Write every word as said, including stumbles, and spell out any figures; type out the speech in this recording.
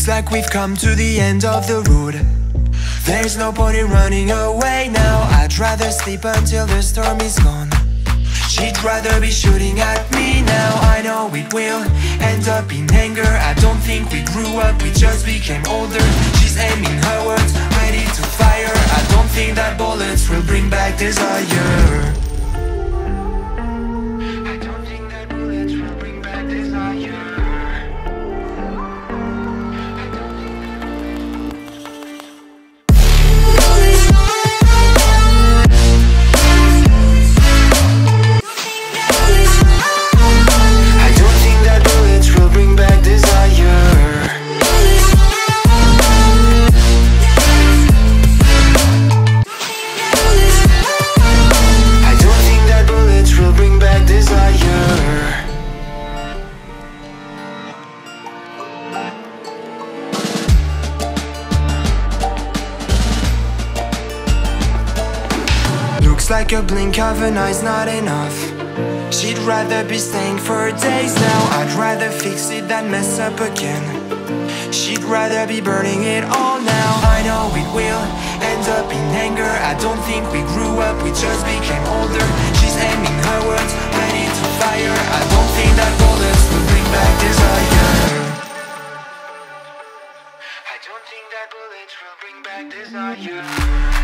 Looks like we've come to the end of the road. There's no point in running away now. I'd rather sleep until the storm is gone. She'd rather be shooting at me now. I know it will end up in anger. I don't think we grew up, we just became older. She's aiming her words, ready to fire. I don't think that bullets will bring back desire. Like a blink of an eye's not enough. She'd rather be staying for days now. I'd rather fix it than mess up again. She'd rather be burning it all now. I know it will end up in anger. I don't think we grew up, we just became older. She's aiming her words, ready to fire. I don't think that bullets will bring back desire. I don't think that bullets will bring back desire.